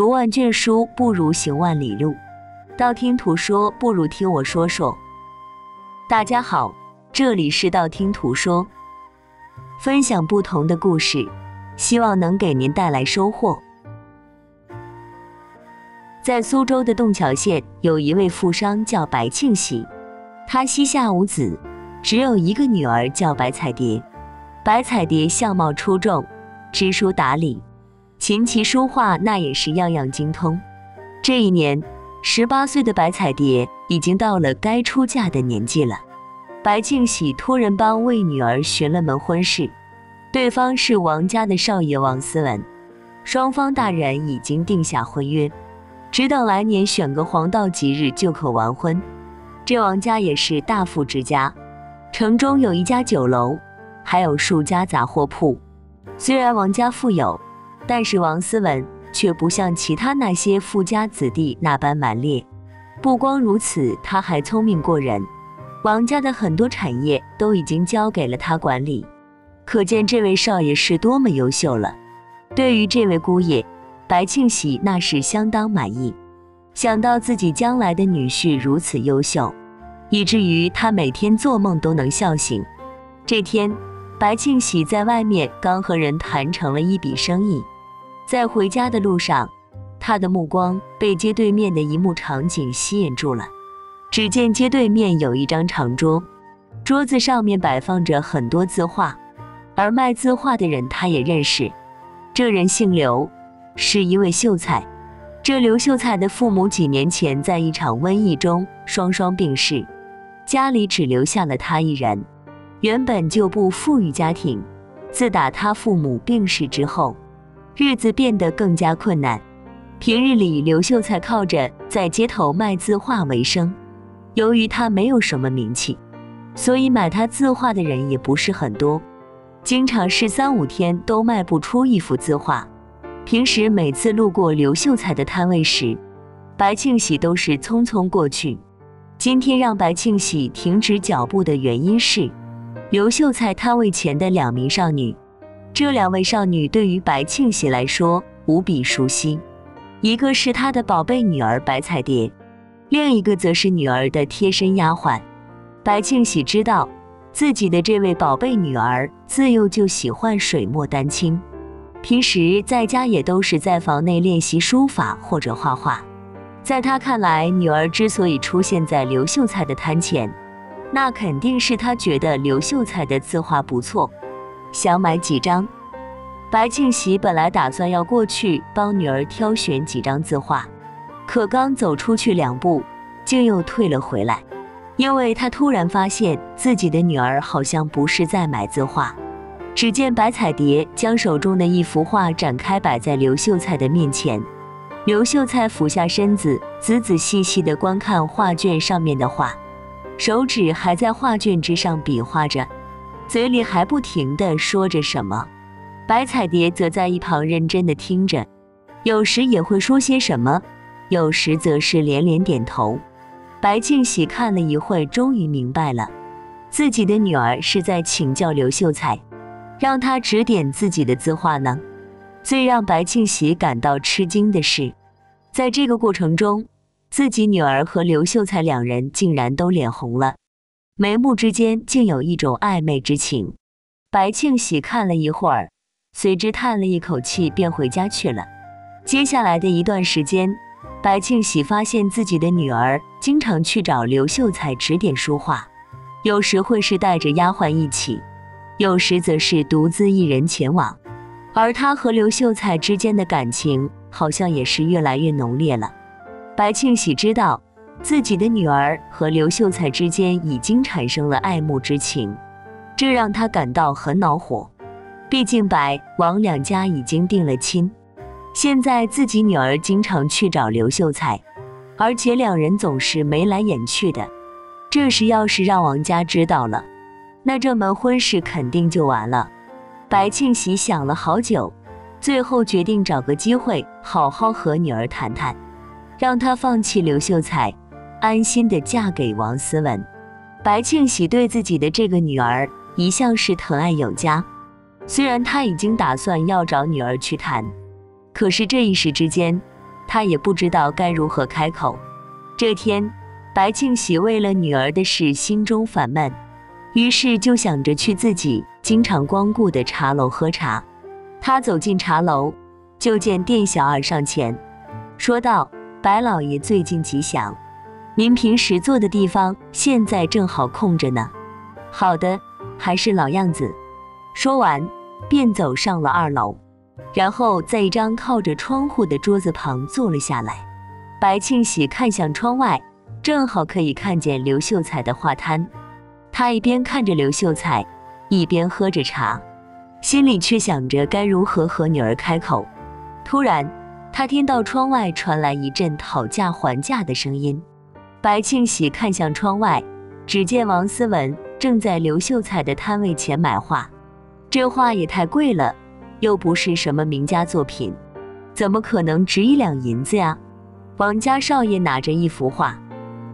读万卷书不如行万里路，道听途说不如听我说说。大家好，这里是道听途说，分享不同的故事，希望能给您带来收获。在苏州的洞桥县，有一位富商叫白庆禧，他膝下无子，只有一个女儿叫白彩蝶。白彩蝶相貌出众，知书达理，琴棋书画那也是样样精通。这一年，18岁的白彩蝶已经到了该出嫁的年纪了。白庆禧托人帮为女儿寻了门婚事，对方是王家的少爷王思文，双方大人已经定下婚约，只等来年选个黄道吉日就可完婚。这王家也是大富之家，城中有一家酒楼，还有数家杂货铺。虽然王家富有，但是王思文却不像其他那些富家子弟那般蛮烈。不光如此，他还聪明过人，王家的很多产业都已经交给了他管理，可见这位少爷是多么优秀了。对于这位姑爷，白庆禧那是相当满意，想到自己将来的女婿如此优秀，以至于他每天做梦都能笑醒。这天，白庆禧在外面刚和人谈成了一笔生意，在回家的路上，他的目光被街对面的一幕场景吸引住了。只见街对面有一张长桌，桌子上面摆放着很多字画，而卖字画的人他也认识，这人姓刘，是一位秀才。这刘秀才的父母几年前在一场瘟疫中双双病逝，家里只留下了他一人。原本就不富裕家庭，自打他父母病逝之后，日子变得更加困难。平日里，刘秀才靠着在街头卖字画为生。由于他没有什么名气，所以买他字画的人也不是很多，经常是3-5天都卖不出一幅字画。平时每次路过刘秀才的摊位时，白庆禧都是匆匆过去。今天让白庆禧停止脚步的原因是，刘秀才摊位前的2名少女。这2位少女对于白庆禧来说无比熟悉，一个是她的宝贝女儿白彩蝶，另一个则是女儿的贴身丫鬟。白庆禧知道，自己的这位宝贝女儿自幼就喜欢水墨丹青。平时在家也都是在房内练习书法或者画画。在他看来，女儿之所以出现在刘秀才的摊前，那肯定是他觉得刘秀才的字画不错，想买几张。白庆禧本来打算要过去帮女儿挑选几张字画，可刚走出去2步，竟又退了回来，因为他突然发现自己的女儿好像不是在买字画。只见白彩蝶将手中的一幅画展开摆在刘秀才的面前，刘秀才俯下身子，仔仔细细地观看画卷上面的画，手指还在画卷之上比划着，嘴里还不停地说着什么。白彩蝶则在一旁认真地听着，有时也会说些什么，有时则是连连点头。白庆禧看了一会，终于明白了，自己的女儿是在请教刘秀才，让他指点自己的字画呢。最让白庆禧感到吃惊的是，在这个过程中，自己女儿和刘秀才2人竟然都脸红了，眉目之间竟有一种暧昧之情。白庆禧看了一会儿，随之叹了一口气，便回家去了。接下来的一段时间，白庆禧发现自己的女儿经常去找刘秀才指点书画，有时会是带着丫鬟一起，有时则是独自一人前往，而他和刘秀才之间的感情好像也是越来越浓烈了。白庆禧知道，自己的女儿和刘秀才之间已经产生了爱慕之情，这让他感到很恼火。毕竟白、王2家已经定了亲，现在自己女儿经常去找刘秀才，而且2人总是眉来眼去的，这时要是让王家知道了，那这门婚事肯定就完了。白庆禧想了好久，最后决定找个机会好好和女儿谈谈，让她放弃刘秀才，安心地嫁给王思文。白庆禧对自己的这个女儿一向是疼爱有加，虽然她已经打算要找女儿去谈，可是这一时之间，他也不知道该如何开口。这天，白庆喜为了女儿的事心中烦闷，于是就想着去自己经常光顾的茶楼喝茶。他走进茶楼，就见店小二上前说道：“白老爷最近吉祥，您平时坐的地方现在正好空着呢。”“好的，还是老样子。”说完便走上了二楼，然后在一张靠着窗户的桌子旁坐了下来。白庆喜看向窗外，正好可以看见刘秀才的画摊。他一边看着刘秀才，一边喝着茶，心里却想着该如何和女儿开口。突然，他听到窗外传来一阵讨价还价的声音。白庆喜看向窗外，只见王思文正在刘秀才的摊位前买画。这画也太贵了，又不是什么名家作品，怎么可能值1两银子呀？王家少爷拿着一幅画，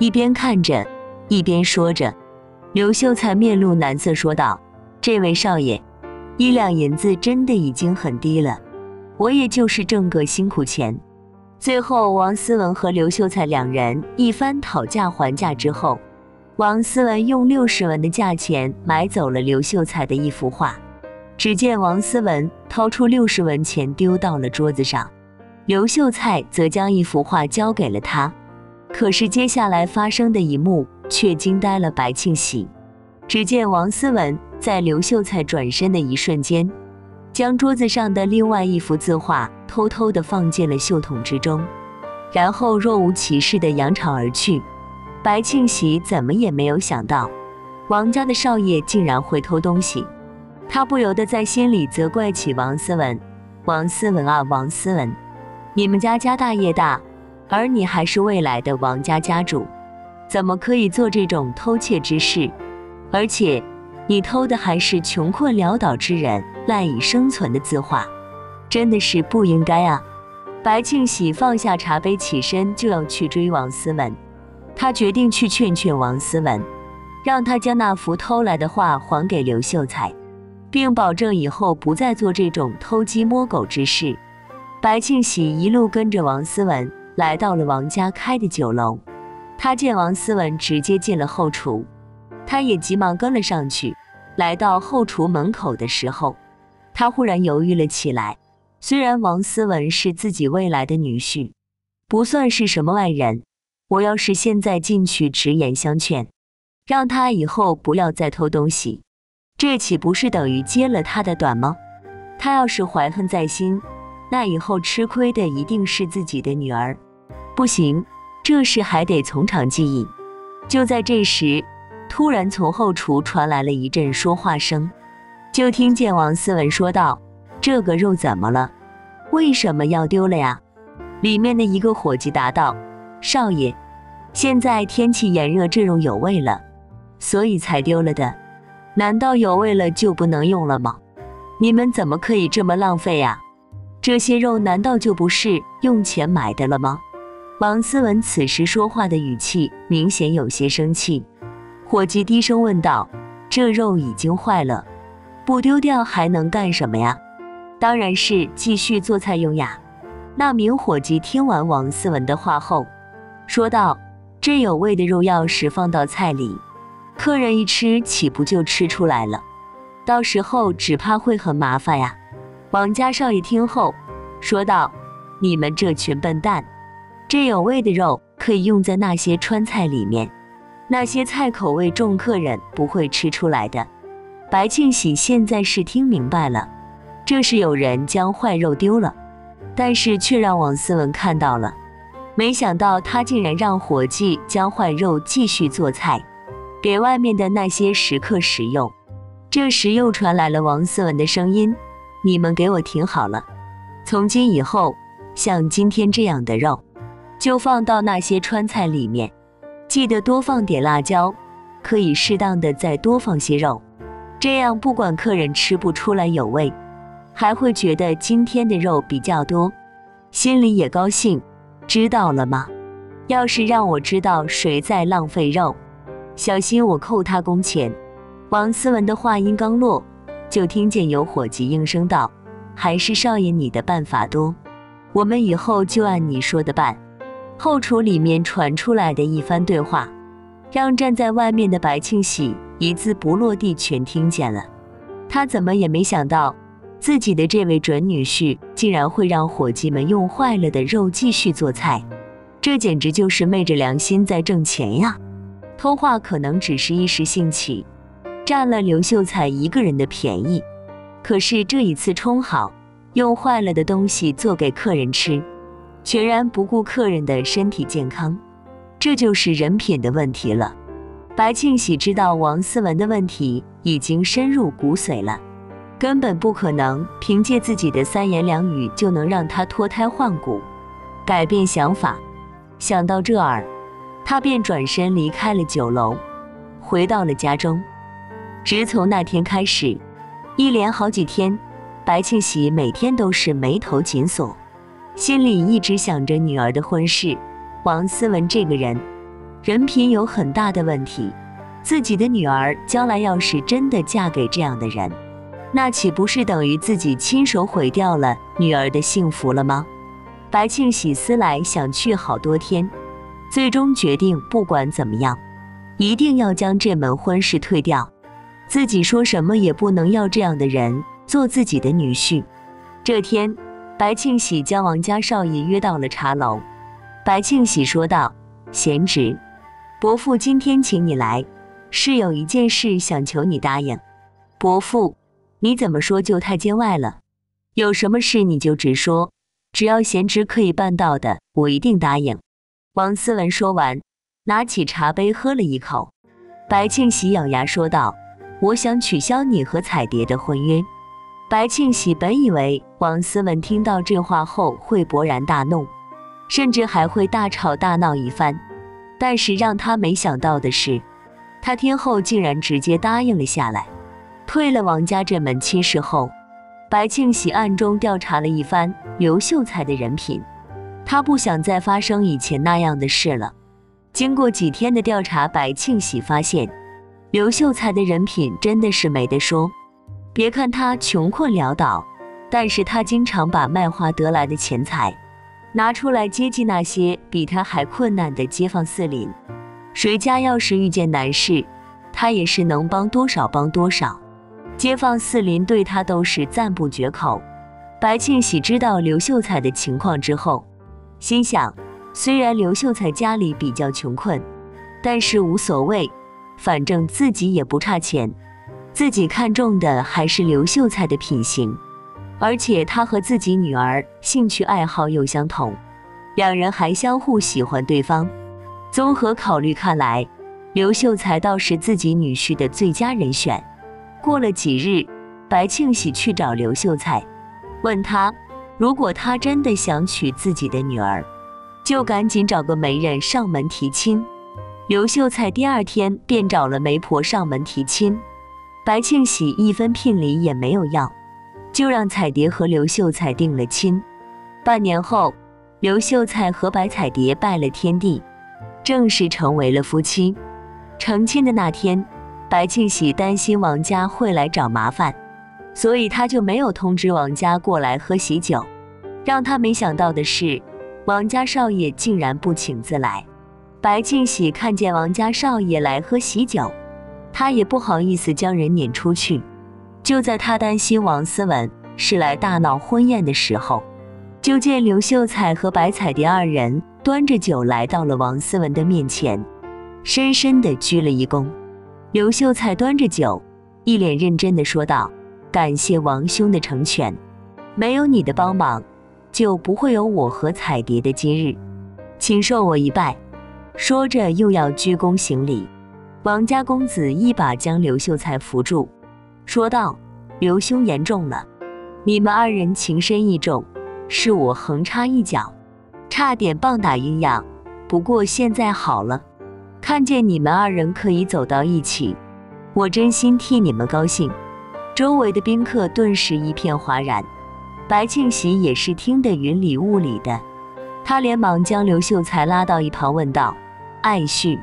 一边看着一边说着。刘秀才面露难色说道：“这位少爷，1两银子真的已经很低了，我也就是挣个辛苦钱。”最后王思文和刘秀才两人一番讨价还价之后，王思文用60文的价钱买走了刘秀才的一幅画。只见王思文掏出60文钱丢到了桌子上，刘秀才则将一幅画交给了他。可是接下来发生的一幕却惊呆了白庆喜。只见王思文在刘秀才转身的一瞬间，将桌子上的另外一幅字画偷偷地放进了袖筒之中，然后若无其事地扬长而去。白庆喜怎么也没有想到，王家的少爷竟然会偷东西。他不由得在心里责怪起王思文：“王思文啊，王思文，你们家家大业大，而你还是未来的王家家主，怎么可以做这种偷窃之事？而且你偷的还是穷困潦倒之人赖以生存的字画，真的是不应该啊！”白庆喜放下茶杯，起身就要去追王思文。他决定去劝劝王思文，让他将那幅偷来的画还给刘秀才，并保证以后不再做这种偷鸡摸狗之事。白庆喜一路跟着王思文来到了王家开的酒楼，他见王思文直接进了后厨，他也急忙跟了上去。来到后厨门口的时候，他忽然犹豫了起来。虽然王思文是自己未来的女婿，不算是什么外人，我要是现在进去直言相劝，让他以后不要再偷东西，这岂不是等于揭了他的短吗？他要是怀恨在心，那以后吃亏的一定是自己的女儿。不行，这事还得从长计议。就在这时，突然从后厨传来了一阵说话声，就听见王思文说道：“这个肉怎么了？为什么要丢了呀？”里面的一个伙计答道：“少爷，现在天气炎热，这肉有味了，所以才丢了的。难道有味了就不能用了吗？你们怎么可以这么浪费呀？这些肉难道就不是用钱买的了吗？”王思文此时说话的语气明显有些生气。伙计低声问道：“这肉已经坏了，不丢掉还能干什么呀？”“当然是继续做菜用呀。”那名伙计听完王思文的话后说道：“这有味的肉要是放到菜里，客人一吃岂不就吃出来了？到时候只怕会很麻烦呀。”王家少爷听后说道：“你们这群笨蛋，这有味的肉可以用在那些川菜里面，那些菜口味重，客人不会吃出来的。”白庆喜现在是听明白了，这是有人将坏肉丢了，但是却让王思文看到了。没想到他竟然让伙计将坏肉继续做菜，给外面的那些食客食用。这时又传来了王思文的声音：“你们给我听好了，从今以后，像今天这样的肉，就放到那些川菜里面，记得多放点辣椒，可以适当的再多放些肉，这样不管客人吃不出来有味，还会觉得今天的肉比较多，心里也高兴，知道了吗？要是让我知道谁在浪费肉，小心我扣他工钱。”王思文的话音刚落，就听见有伙计应声道：“还是少爷你的办法多。”我们以后就按你说的办。”后厨里面传出来的一番对话，让站在外面的白庆喜一字不落地全听见了。他怎么也没想到，自己的这位准女婿竟然会让伙计们用坏了的肉继续做菜，这简直就是昧着良心在挣钱呀！偷话可能只是一时兴起，占了刘秀才一个人的便宜，可是这一次充好，用坏了的东西做给客人吃，全然不顾客人的身体健康，这就是人品的问题了。白庆喜知道王思文的问题已经深入骨髓了，根本不可能凭借自己的三言两语就能让他脱胎换骨，改变想法。想到这儿，他便转身离开了酒楼，回到了家中。直从那天开始，一连好几天，白庆喜每天都是眉头紧锁，心里一直想着女儿的婚事。王思文这个人，人品有很大的问题，自己的女儿将来要是真的嫁给这样的人，那岂不是等于自己亲手毁掉了女儿的幸福了吗？白庆喜思来想去好多天，最终决定不管怎么样，一定要将这门婚事退掉，自己说什么也不能要这样的人做自己的女婿。这天，白庆喜将王家少爷约到了茶楼。白庆喜说道：“贤侄，伯父今天请你来，是有一件事想求你答应。伯父，你怎么说就太见外了，有什么事你就直说，只要贤侄可以办到的，我一定答应。”王思文说完，拿起茶杯喝了一口。白庆喜咬牙说道：“我想取消你和彩蝶的婚约。”白庆喜本以为王思文听到这话后会勃然大怒，甚至还会大吵大闹一番，但是让他没想到的是，他听后竟然直接答应了下来。退了王家这门亲事后，白庆喜暗中调查了一番刘秀才的人品，他不想再发生以前那样的事了。经过几天的调查，白庆喜发现刘秀才的人品真的是没得说。别看他穷困潦倒，但是他经常把卖花得来的钱财拿出来接济那些比他还困难的街坊四邻，谁家要是遇见难事，他也是能帮多少帮多少，街坊四邻对他都是赞不绝口。白庆喜知道刘秀才的情况之后，心想，虽然刘秀才家里比较穷困，但是无所谓，反正自己也不差钱，自己看重的还是刘秀才的品行，而且他和自己女儿兴趣爱好又相同，两人还相互喜欢对方。综合考虑看来，刘秀才倒是自己女婿的最佳人选。过了几日，白庆喜去找刘秀才，问他如果他真的想娶自己的女儿，就赶紧找个媒人上门提亲。刘秀才第二天便找了媒婆上门提亲，白庆喜一分聘礼也没有要，就让彩蝶和刘秀才定了亲。半年后，刘秀才和白彩蝶拜了天地，正式成为了夫妻。成亲的那天，白庆喜担心王家会来找麻烦，所以他就没有通知王家过来喝喜酒。让他没想到的是，王家少爷竟然不请自来。白庆喜看见王家少爷来喝喜酒，他也不好意思将人撵出去。就在他担心王思文是来大闹婚宴的时候，就见刘秀才和白彩蝶二人端着酒来到了王思文的面前，深深地鞠了一躬。刘秀才端着酒，一脸认真地说道：“感谢王兄的成全，没有你的帮忙，就不会有我和彩蝶的今日，请受我一拜。”说着又要鞠躬行礼，王家公子一把将刘秀才扶住，说道：“刘兄言重了，你们二人情深意重，是我横插一脚，差点棒打鸳鸯，不过现在好了，看见你们二人可以走到一起，我真心替你们高兴。”周围的宾客顿时一片哗然，白庆喜也是听得云里雾里的，他连忙将刘秀才拉到一旁问道：“爱婿，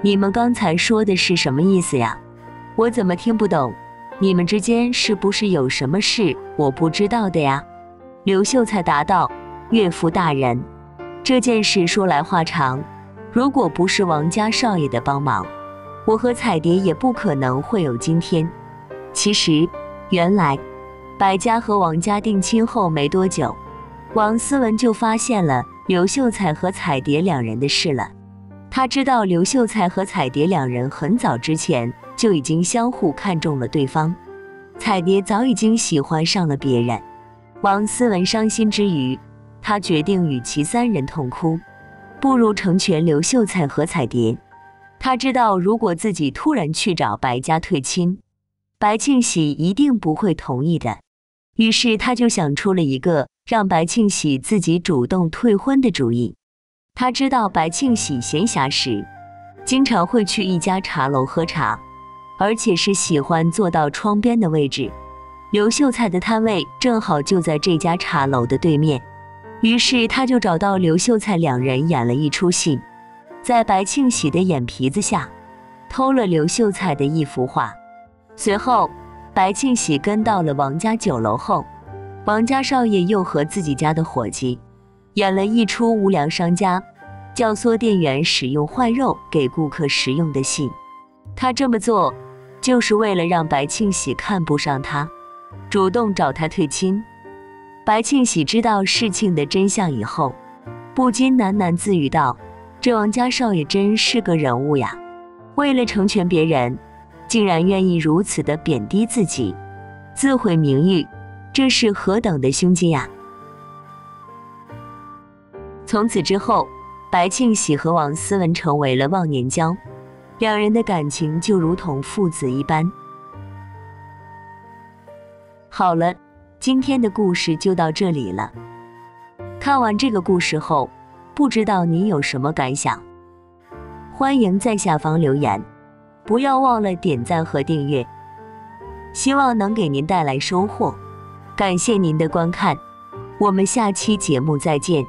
你们刚才说的是什么意思呀？我怎么听不懂？你们之间是不是有什么事我不知道的呀？”刘秀才答道：“岳父大人，这件事说来话长，如果不是王家少爷的帮忙，我和彩蝶也不可能会有今天。其实，原来白家和王家定亲后没多久，王思文就发现了刘秀才和彩蝶两人的事了。他知道刘秀才和彩蝶两人很早之前就已经相互看中了对方，彩蝶早已经喜欢上了别人。王思文伤心之余，他决定与其三人痛哭，不如成全刘秀才和彩蝶。他知道如果自己突然去找白家退亲，白庆喜一定不会同意的，于是他就想出了一个让白庆喜自己主动退婚的主意。他知道白庆喜闲暇时经常会去一家茶楼喝茶，而且是喜欢坐到窗边的位置，刘秀才的摊位正好就在这家茶楼的对面，于是他就找到刘秀才，两人演了一出戏，在白庆喜的眼皮子下偷了刘秀才的一幅画。随后白庆喜跟到了王家酒楼后，王家少爷又和自己家的伙计演了一出无良商家教唆店员使用坏肉给顾客食用的戏。他这么做就是为了让白庆喜看不上他，主动找他退亲。白庆喜知道事情的真相以后，不禁喃喃自语道，这王家少爷真是个人物呀，为了成全别人竟然愿意如此的贬低自己，自毁名誉，这是何等的胸襟呀！从此之后，白庆喜和王思文成为了忘年交，两人的感情就如同父子一般。好了，今天的故事就到这里了。看完这个故事后，不知道你有什么感想？欢迎在下方留言，不要忘了点赞和订阅，希望能给您带来收获。感谢您的观看，我们下期节目再见。